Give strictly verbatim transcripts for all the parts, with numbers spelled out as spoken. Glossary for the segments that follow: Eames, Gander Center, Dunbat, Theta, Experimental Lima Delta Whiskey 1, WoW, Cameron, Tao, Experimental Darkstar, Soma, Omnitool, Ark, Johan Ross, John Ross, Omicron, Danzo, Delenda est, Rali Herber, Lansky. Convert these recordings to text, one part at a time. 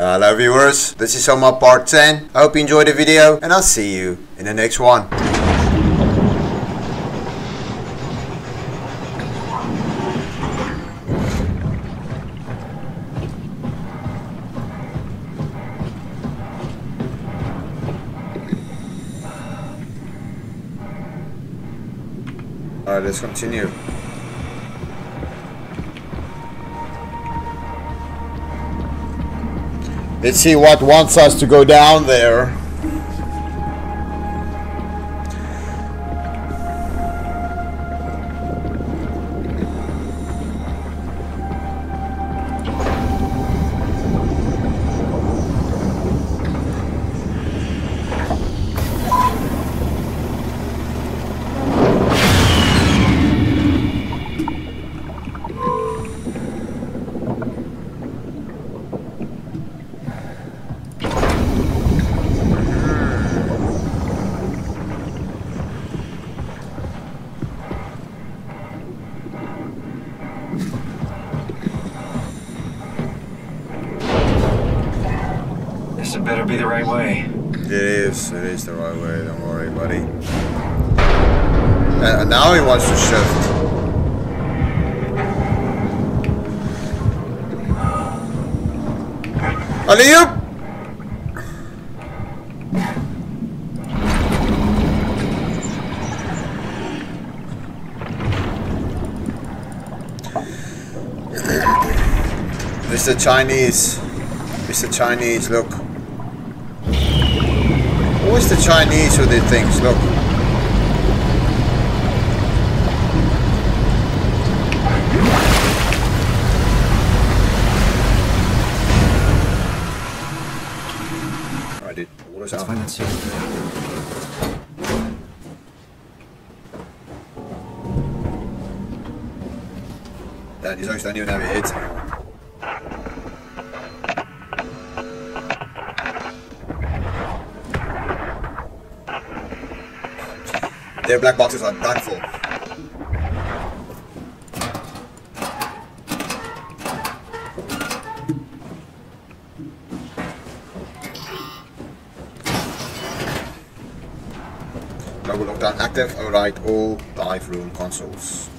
Hello viewers, this is Soma part ten. I hope you enjoyed the video and I'll see you in the next one. Alright, let's continue. Let's see what wants us to go down there. Mister Chinese, Mister Chinese, look. Always the Chinese who did things, look. I did all this out. That is, I don't even have it hit. Their black boxes are done for. Global lockdown active. Alright, all dive room consoles.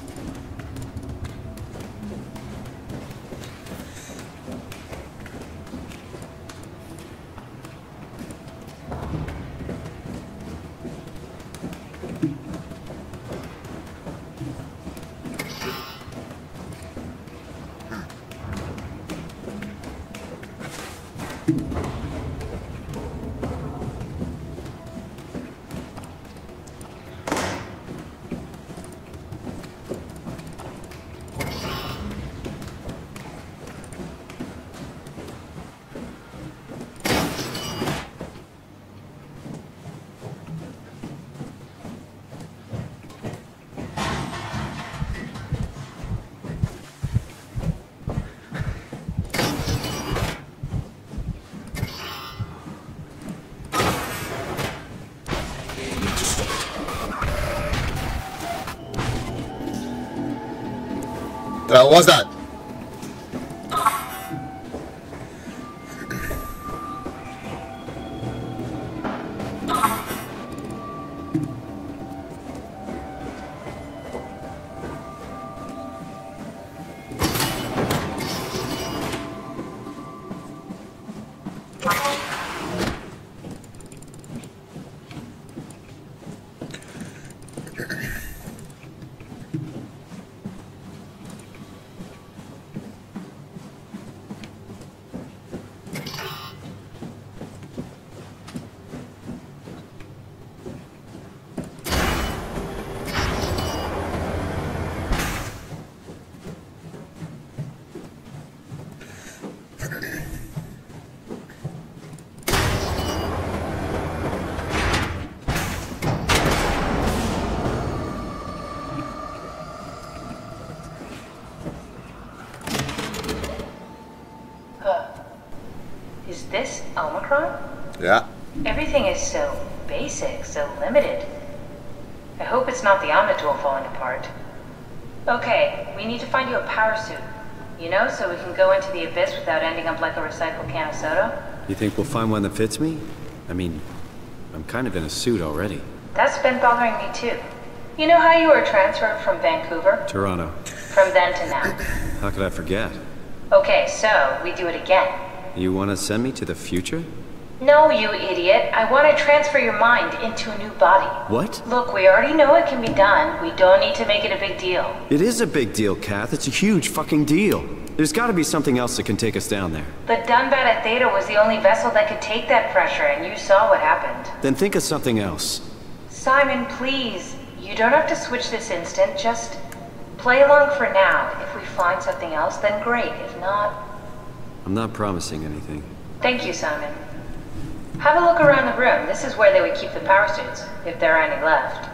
What was that? Yeah. Everything is so basic, so limited. I hope it's not the Omnitool falling apart. Okay, we need to find you a power suit. You know, so we can go into the abyss without ending up like a recycled can of soda. You think we'll find one that fits me? I mean, I'm kind of in a suit already. That's been bothering me too. You know how you were transferred from Vancouver? Toronto. From then to now. How could I forget? Okay, so we do it again. You want to send me to the future? No, you idiot. I want to transfer your mind into a new body. What? Look, we already know it can be done. We don't need to make it a big deal. It is a big deal, Kath. It's a huge fucking deal. There's got to be something else that can take us down there. But Dunbat at Theta was the only vessel that could take that pressure, and you saw what happened. Then think of something else. Simon, please. You don't have to switch this instant. Just play along for now. If we find something else, then great. If not... I'm not promising anything. Thank you, Simon. Have a look around the room. This is where they would keep the power suits, if there are any left.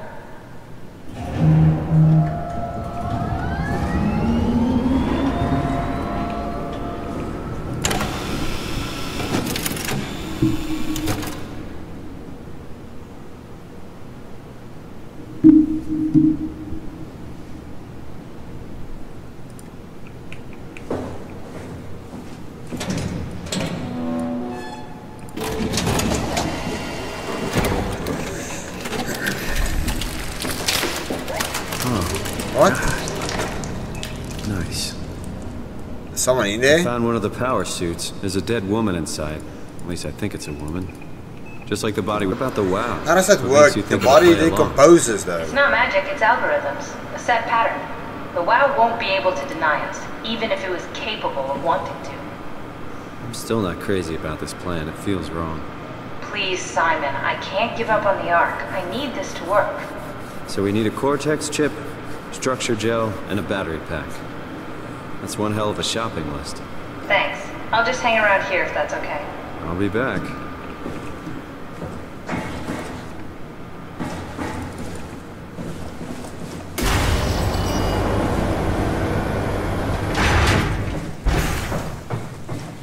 Someone in there? I found one of the power suits. There's a dead woman inside. At least I think it's a woman. Just like the body. What about the WoW? How does that work? The body decomposes though. It's not magic, it's algorithms. A set pattern. The WoW won't be able to deny us, even if it was capable of wanting to. I'm still not crazy about this plan. It feels wrong. Please, Simon. I can't give up on the Ark. I need this to work. So we need a cortex chip, structure gel, and a battery pack. That's one hell of a shopping list. Thanks. I'll just hang around here if that's okay. I'll be back.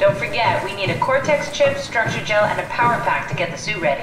Don't forget, we need a cortex chip, structure gel, and a power pack to get the suit ready.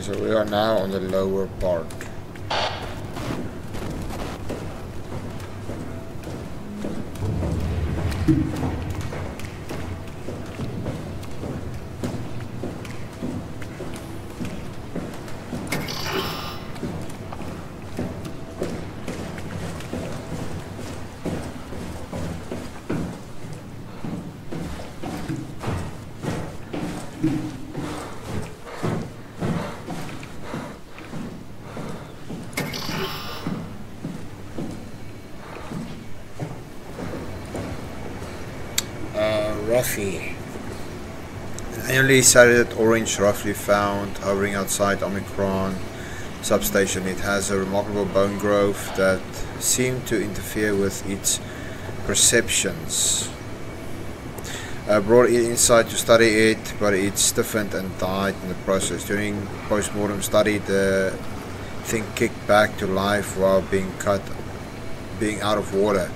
So we are now on the lower part. coffee. An annually sighted orange roughly found hovering outside Omicron substation. It has a remarkable bone growth that seemed to interfere with its perceptions. I brought it inside to study it, but it stiffened and died in the process. During post-mortem study, the thing kicked back to life while being cut, being out of water.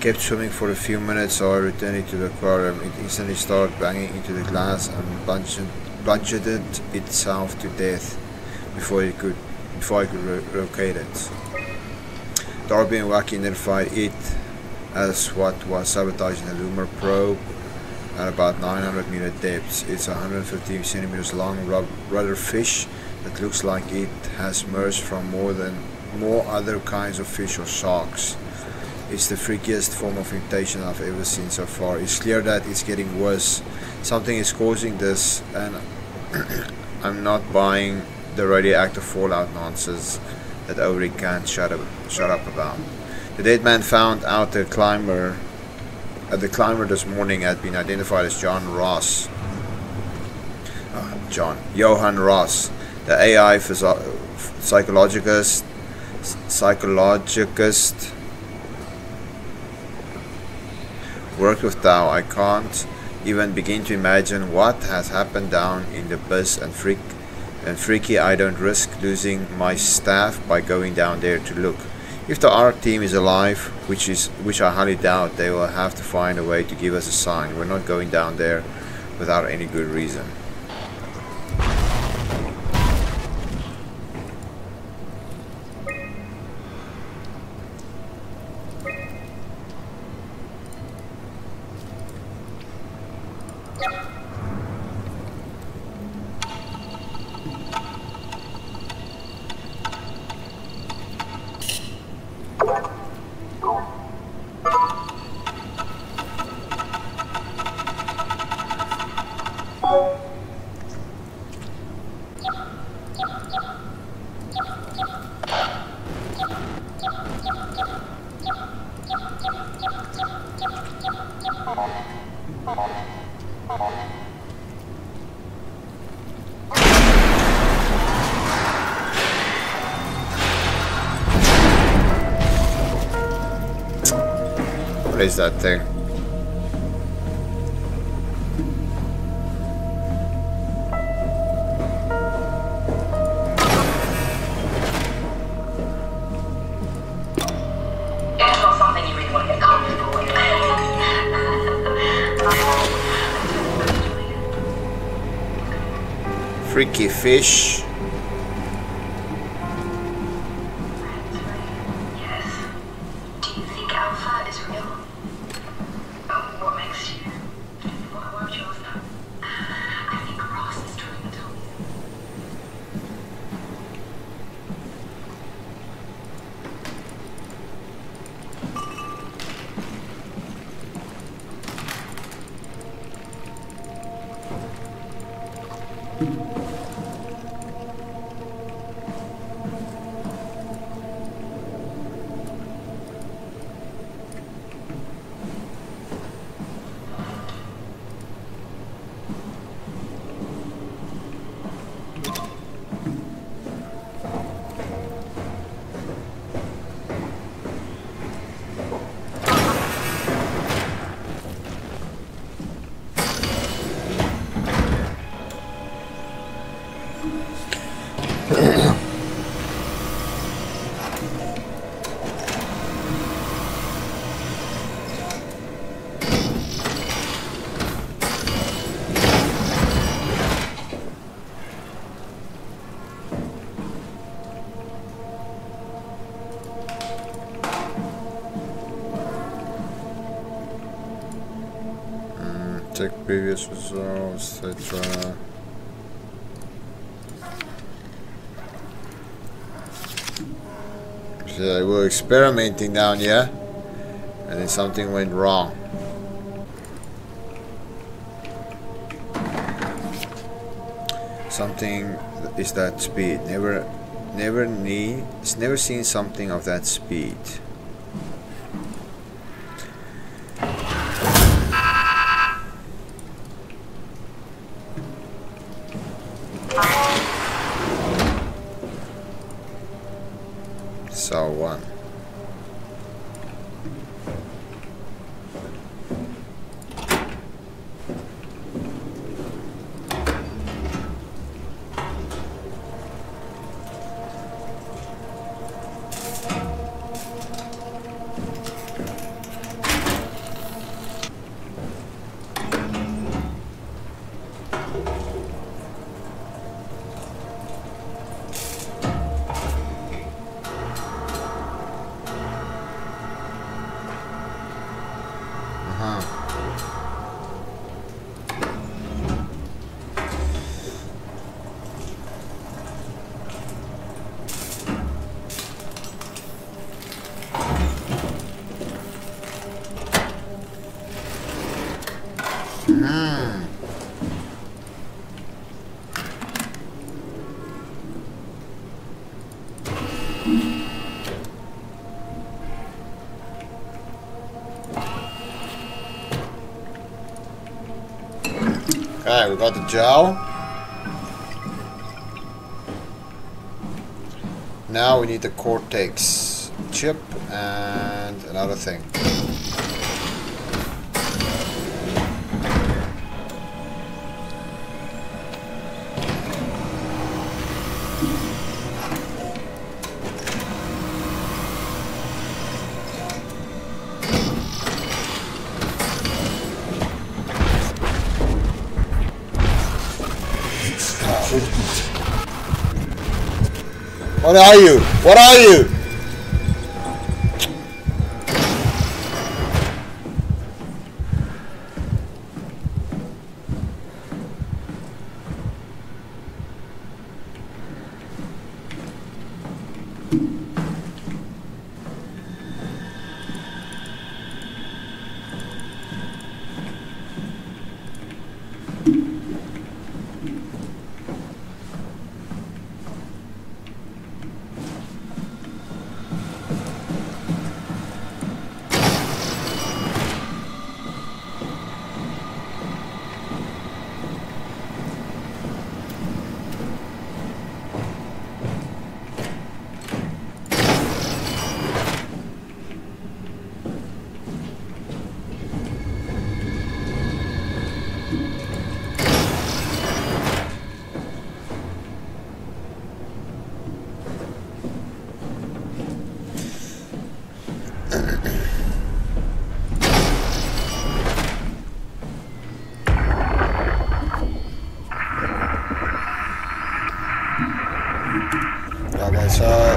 Kept swimming for a few minutes, so I returned it to the aquarium. It instantly started banging into the glass and plunged, plunged it itself to death before it could, before I could re locate it. Darby and Wacky identified it as what was sabotaging the Lunar probe at about nine hundred meter depths. It's one hundred fifty centimeters long rudder fish that looks like it has emerged from more than more other kinds of fish or sharks. It's the freakiest form of mutation I've ever seen so far. It's clear that it's getting worse. Something is causing this, and I'm not buying the radioactive fallout nonsense that Ory can't shut up, shut up about. The dead man found out the climber, uh, the climber this morning had been identified as John Ross. Uh, John, Johan Ross, the A I psychologist, psychologist. Worked with Tao. I can't even begin to imagine what has happened down in the abyss, and freak and freaky. I don't risk losing my staff by going down there to look. If the Ark team is alive, which is which I highly doubt, they will have to find a way to give us a sign. We're not going down there without any good reason. Is that thing? Freaky fish. Check previous results, et cetera. So we were experimenting down here, and then something went wrong. Something is that speed. Never, never need. It's never seen something of that speed. so on. Okay, we got the gel. Now we need the cortex chip and another thing. What are you? What are you?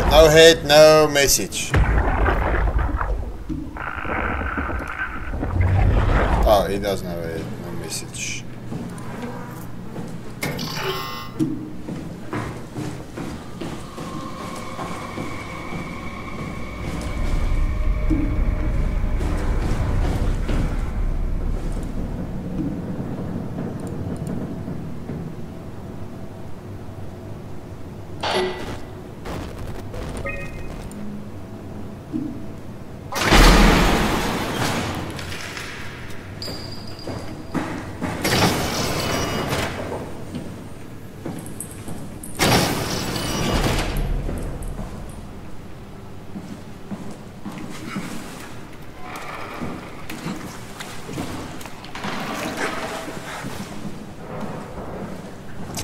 No hit, no message. Oh, he doesn't have a hit, no message.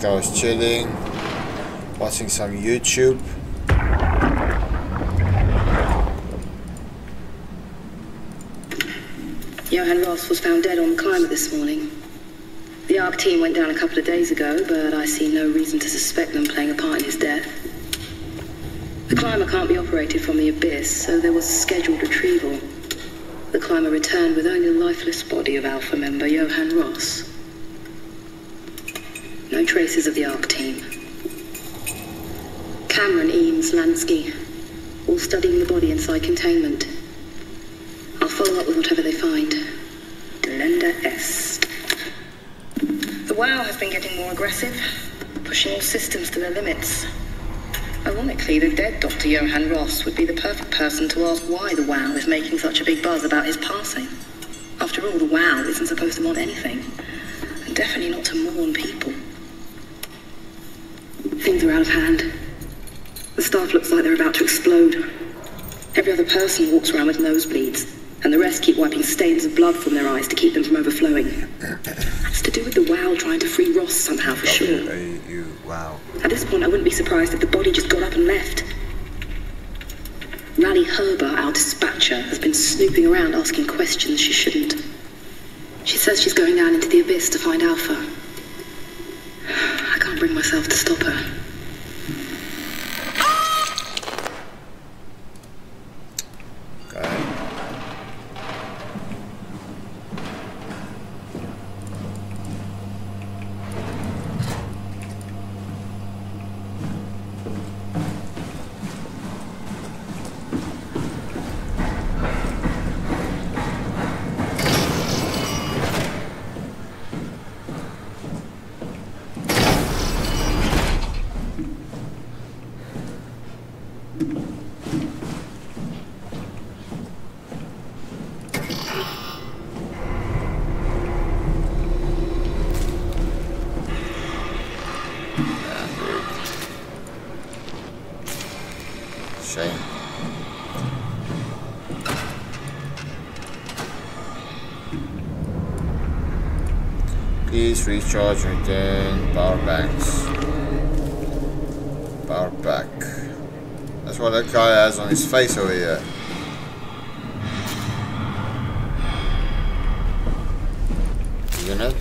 I was chilling, watching some YouTube. Johan Ross was found dead on the climber this morning. The Ark team went down a couple of days ago, but I see no reason to suspect them playing a part in his death. The climber can't be operated from the abyss, so there was a scheduled retrieval. The climber returned with only the lifeless body of Alpha member Johan Ross. No traces of the Ark team. Cameron, Eames, Lansky, all studying the body inside containment. I'll follow up with whatever they find. Delenda est. The WoW has been getting more aggressive, pushing all systems to their limits. Ironically, the dead Doctor Johan Ross would be the perfect person to ask why the WoW is making such a big buzz about his passing. After all, the WoW isn't supposed to want anything, and definitely not to mourn people. Things are out of hand. The staff looks like they're about to explode. Every other person walks around with nosebleeds, and the rest keep wiping stains of blood from their eyes to keep them from overflowing. That's to do with the WoW trying to free Ross somehow, for sure. Wow. At this point, I wouldn't be surprised if the body just got up and left. Rali Herber, our dispatcher, has been snooping around asking questions she shouldn't. She says she's going down into the abyss to find Alpha. I can't bring myself to stop her. Recharge, return, power banks. Power pack. That's what that guy has on his face over here. Unit.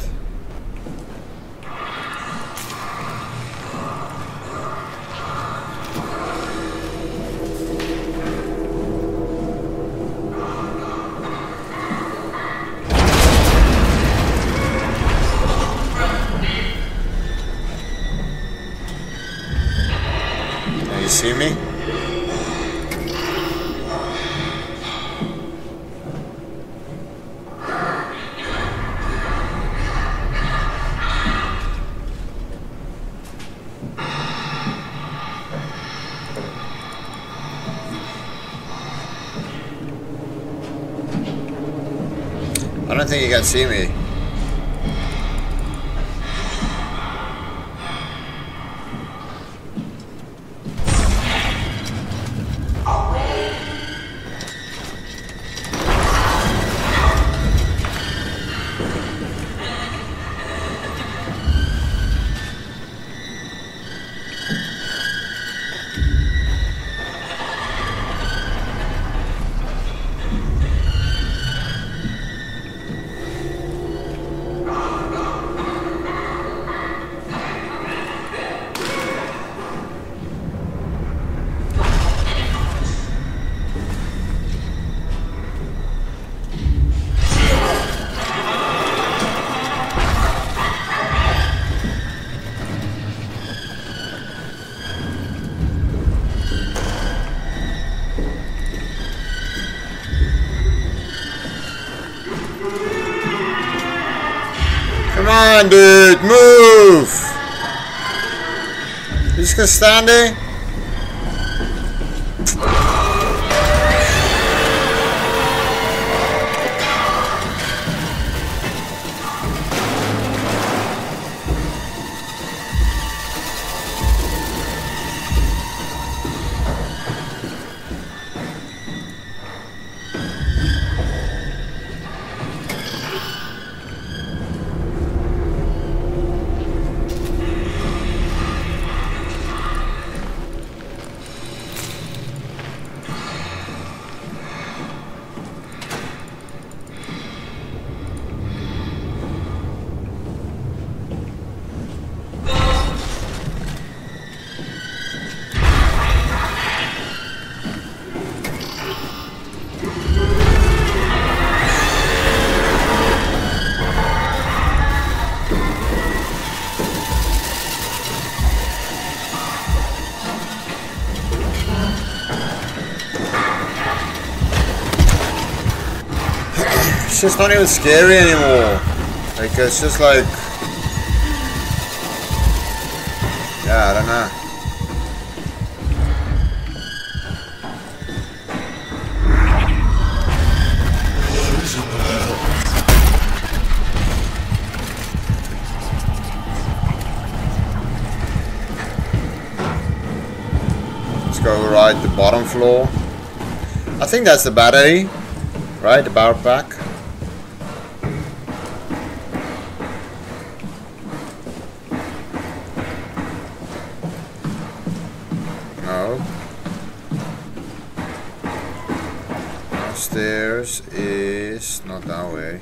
See me? I don't think you can see me. Dude, move! He's just standing. It's just not even scary anymore. Like, it's just like... Yeah, I don't know. Let's go right to the bottom floor. I think that's the battery, right? The power pack. No. Downstairs is not that way.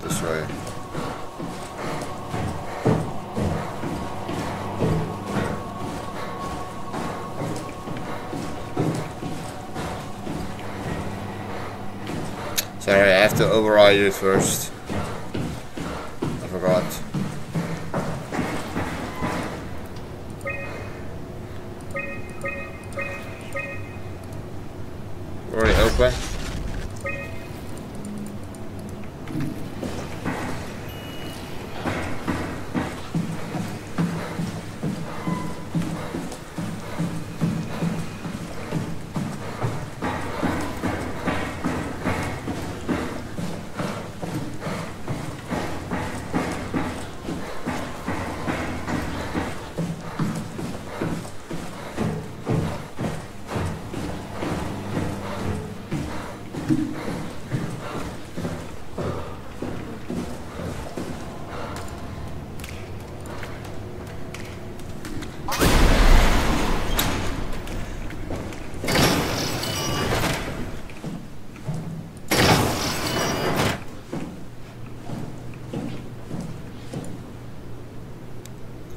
This way. Sorry, I have to override you first. I forgot. Already open.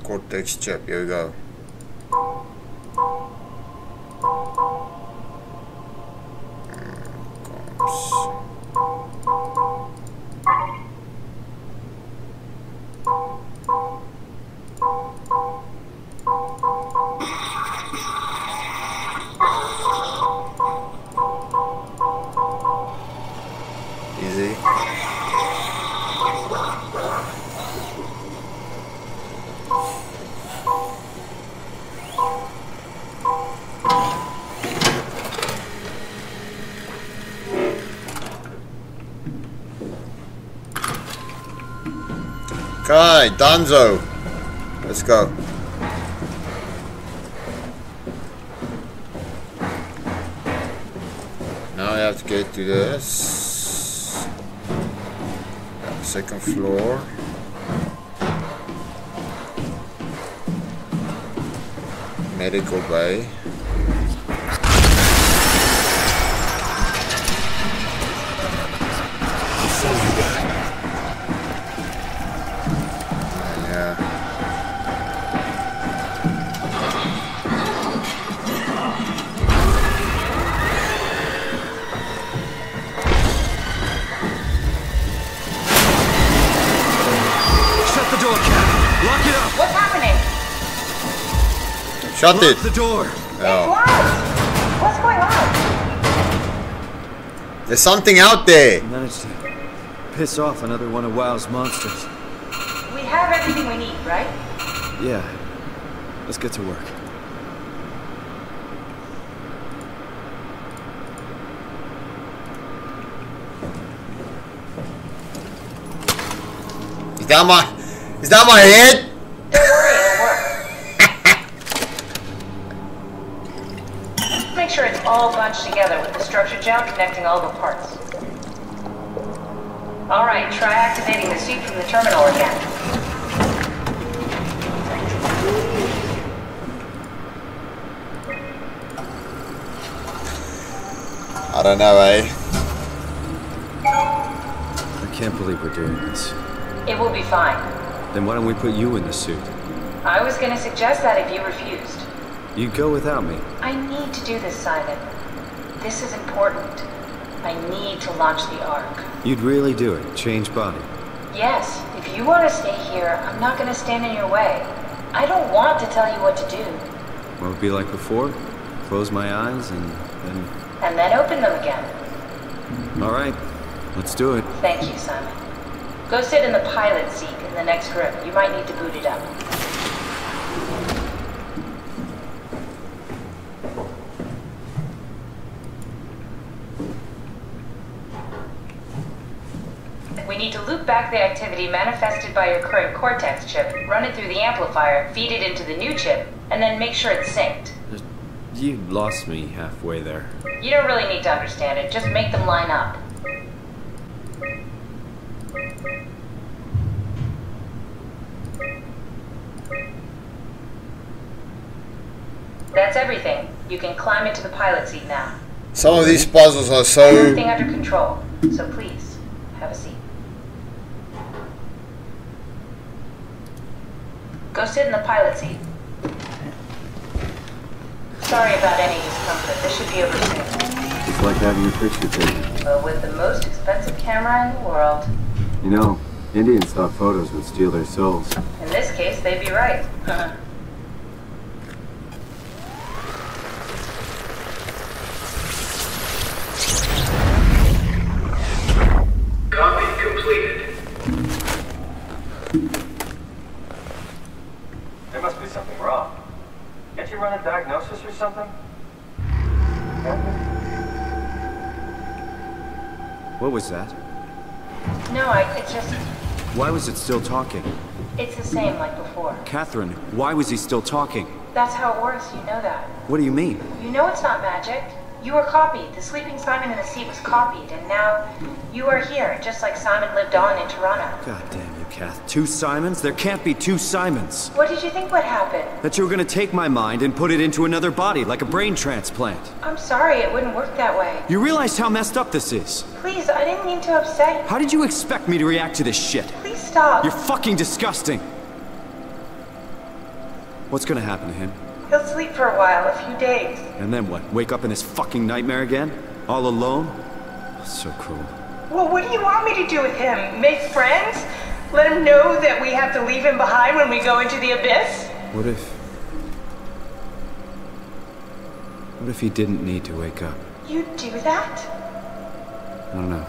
Cortex chip, here we go. Okay, Danzo. Let's go. Now I have to get to this second floor. Medical bay. Shut it! The door. Oh. What's going on? There's something out there! We managed to piss off another one of WoW's monsters. We have everything we need, right? Yeah. Let's get to work. Is that my... Is that my head? All bunched together with the structure gel connecting all the parts. All right, try activating the suit from the terminal again. I don't know, eh? I can't believe we're doing this. It will be fine. Then why don't we put you in the suit? I was going to suggest that if you refused. You go without me. I need to do this, Simon. This is important. I need to launch the Ark. You'd really do it. Change body. Yes. If you want to stay here, I'm not going to stand in your way. I don't want to tell you what to do. What would it be like before? Close my eyes and then... And then open them again. All right. Let's do it. Thank you, Simon. Go sit in the pilot seat in the next room. You might need to boot it up. We need to loop back the activity manifested by your current cortex chip, run it through the amplifier, feed it into the new chip, and then make sure it's synced. There's You lost me halfway there. You don't really need to understand it. Just make them line up. That's everything. You can climb into the pilot seat now. Some of these puzzles are so... everything under control. So please, have a seat. Go sit in the pilot seat. Sorry about any discomfort. This should be over soon. It's like having a picture taken. But with the most expensive camera in the world. You know, Indians thought photos would steal their souls. In this case, they'd be right. Copy completed. There must be something wrong. Can't you run a diagnosis or something? What was that? No, I could just... Why was it still talking? It's the same like before. Catherine, why was he still talking? That's how it works, you know that. What do you mean? You know it's not magic. You were copied. The sleeping Simon in the seat was copied, and now you are here, just like Simon lived on in Toronto. God damn you, Kath. Two Simons? There can't be two Simons. What did you think would happen? That you were gonna take my mind and put it into another body, like a brain transplant. I'm sorry, it wouldn't work that way. You realize how messed up this is? Please, I didn't mean to upset you. How did you expect me to react to this shit? Please stop. You're fucking disgusting. What's gonna happen to him? He'll sleep for a while, a few days. And then what? Wake up in this fucking nightmare again? All alone? So cruel. Well, what do you want me to do with him? Make friends? Let him know that we have to leave him behind when we go into the abyss? What if... What if he didn't need to wake up? You'd do that? I don't know.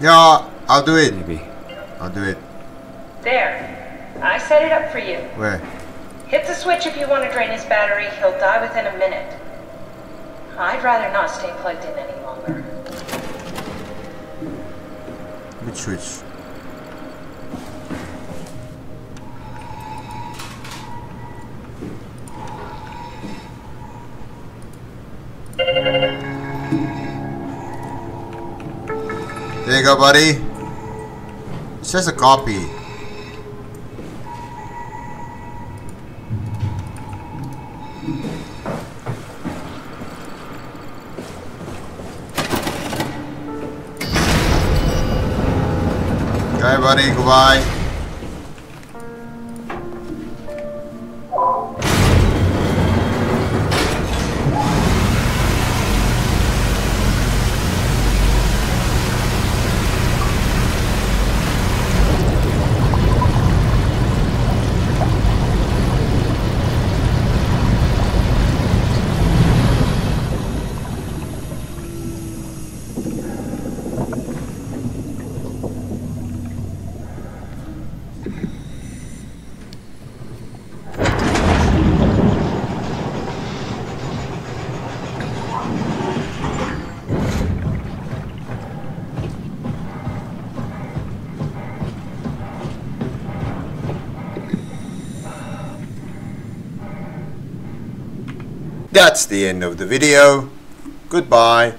Yeah, I'll do it. Maybe. I'll do it. There. I set it up for you. Where? Hit the switch if you want to drain his battery. He'll die within a minute. I'd rather not stay plugged in any longer. Which switch? There you go, buddy. It's just a copy. Hey buddy, goodbye. That's the end of the video. Goodbye.